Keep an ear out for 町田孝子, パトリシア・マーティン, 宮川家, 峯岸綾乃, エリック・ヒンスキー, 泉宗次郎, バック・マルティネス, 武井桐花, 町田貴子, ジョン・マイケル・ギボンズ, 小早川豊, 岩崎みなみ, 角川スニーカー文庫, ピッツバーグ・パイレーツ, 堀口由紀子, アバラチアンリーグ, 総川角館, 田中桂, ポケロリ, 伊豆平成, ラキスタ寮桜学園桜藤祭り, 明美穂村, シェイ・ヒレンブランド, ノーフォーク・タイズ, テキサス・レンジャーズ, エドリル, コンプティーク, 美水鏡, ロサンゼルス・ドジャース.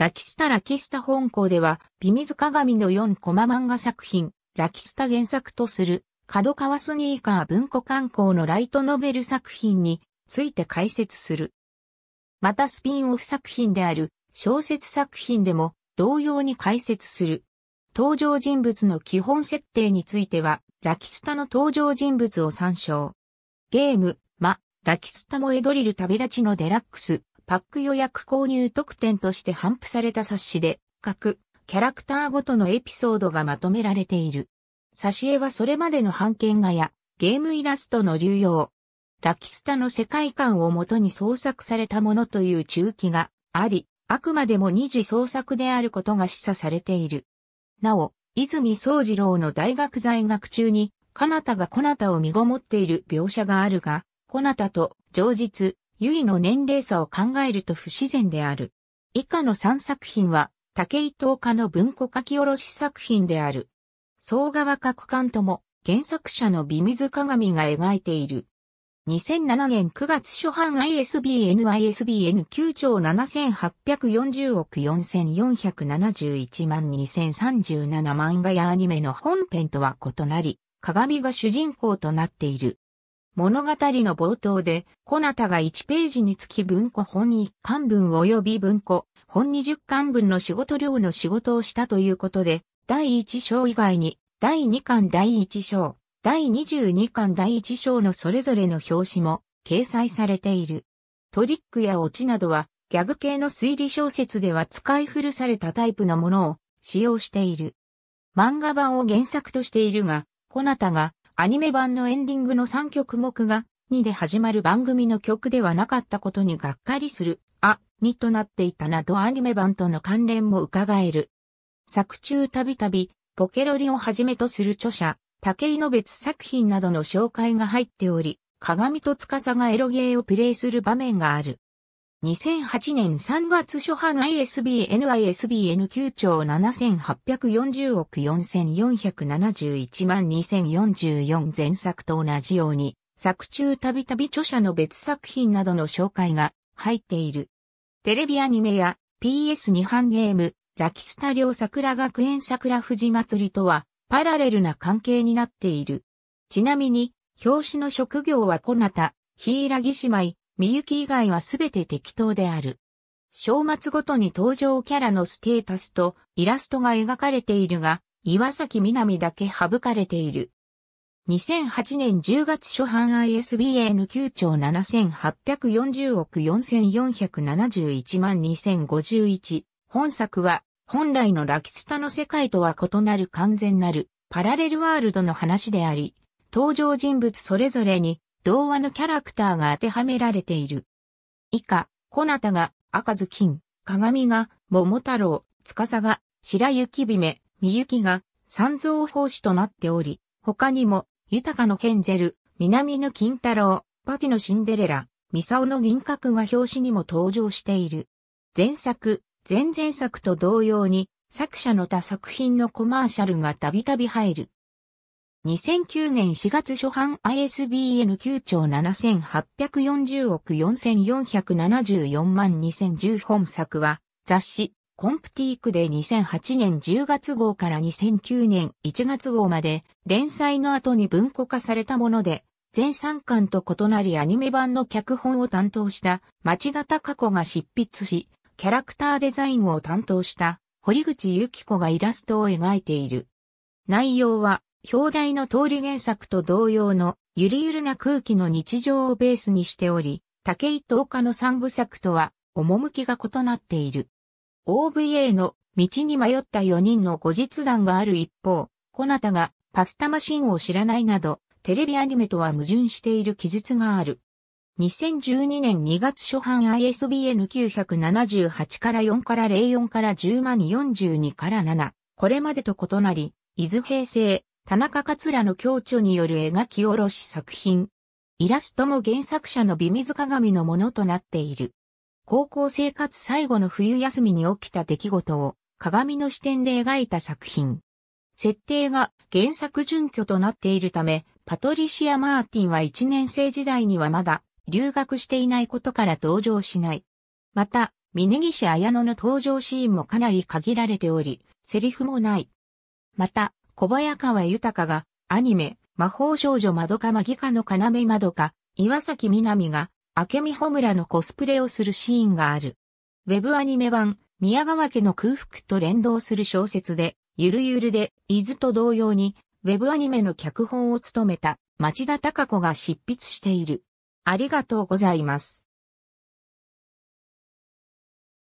ラキスタ本校では、美水鏡の4コマ漫画作品、ラキスタ原作とする、角川スニーカー文庫刊行のライトノベル作品について解説する。またスピンオフ作品である小説作品でも同様に解説する。登場人物の基本設定については、ラキスタの登場人物を参照。ゲーム、ラキスタもエドリル旅立ちのデラックス、パック予約購入特典として頒布された冊子で、各キャラクターごとのエピソードがまとめられている。挿絵はそれまでの版権画やゲームイラストの流用。ラキスタの世界観をもとに創作されたものという注記があり、あくまでも二次創作であることが示唆されている。なお、泉宗次郎の大学在学中に、かなたがこなたを身ごもっている描写があるが、こなたと情実、ゆいの年齢差を考えると不自然である。以下の3作品は、武井桐花の文庫書き下ろし作品である。総川角館とも原作者の美水鏡が描いている。2007年9月初版 ISBN 97840億44712037漫画やアニメの本編とは異なり、鏡が主人公となっている。物語の冒頭で、こなたが1ページにつき文庫本1巻分及び文庫本20巻分の仕事量の仕事をしたということで、第1章以外に、第2巻第1章、第22巻第1章のそれぞれの表紙も掲載されている。トリックやオチなどは、ギャグ系の推理小説では使い古されたタイプのものを使用している。漫画版を原作としているが、こなたが、アニメ版のエンディングの3曲目が2で始まる番組の曲ではなかったことにがっかりする、2となっていたなどアニメ版との関連も伺える。作中たびたび、ポケロリをはじめとする著者、武井の別作品などの紹介が入っており、鏡と司がエロゲーをプレイする場面がある。2008年3月初版 ISBN 97840億44712044前作と同じように、作中たびたび著者の別作品などの紹介が入っている。テレビアニメや PS2 版ゲーム、ラキスタ寮桜学園桜藤祭りとはパラレルな関係になっている。ちなみに、表紙の職業はこなた、柊姉妹、みゆき以外はすべて適当である。章末ごとに登場キャラのステータスとイラストが描かれているが、岩崎みなみだけ省かれている。2008年10月初版 ISBN 97840億44712051。本作は、本来のラキスタの世界とは異なる完全なるパラレルワールドの話であり、登場人物それぞれに、童話のキャラクターが当てはめられている。以下、こなたが赤ずきん、鏡が桃太郎、司が白雪姫、みゆきが三蔵法師となっており、他にも、豊のヘンゼル、南の金太郎、パティのシンデレラ、ミサオの銀閣が表紙にも登場している。前作、前々作と同様に、作者の他作品のコマーシャルがたびたび入る。2009年4月初版 ISBN 97840億44742010本作は雑誌コンプティークで2008年10月号から2009年1月号まで連載の後に文庫化されたもので全3巻と異なりアニメ版の脚本を担当した町田貴子が執筆しキャラクターデザインを担当した堀口由紀子がイラストを描いている。内容は表題の通り原作と同様のゆるゆるな空気の日常をベースにしており、武井桐花の3部作とは趣が異なっている。OVA の道に迷った4人の後日談がある一方、こなたがパスタマシンを知らないなど、テレビアニメとは矛盾している記述がある。2012年2月初版 ISBN 978から4から04から1042から7、これまでと異なり、伊豆平成。田中桂の共著による描き下ろし作品。イラストも原作者の美水鏡のものとなっている。高校生活最後の冬休みに起きた出来事を鏡の視点で描いた作品。設定が原作準拠となっているため、パトリシア・マーティンは1年生時代にはまだ留学していないことから登場しない。また、峯岸綾乃の登場シーンもかなり限られており、セリフもない。また、小早川豊が、アニメ、魔法少女まどかマギカの要まどか、岩崎みなみが、明美穂村のコスプレをするシーンがある。ウェブアニメ版、宮川家の空腹と連動する小説で、ゆるゆるで、伊豆と同様に、ウェブアニメの脚本を務めた、町田孝子が執筆している。ありがとうございます。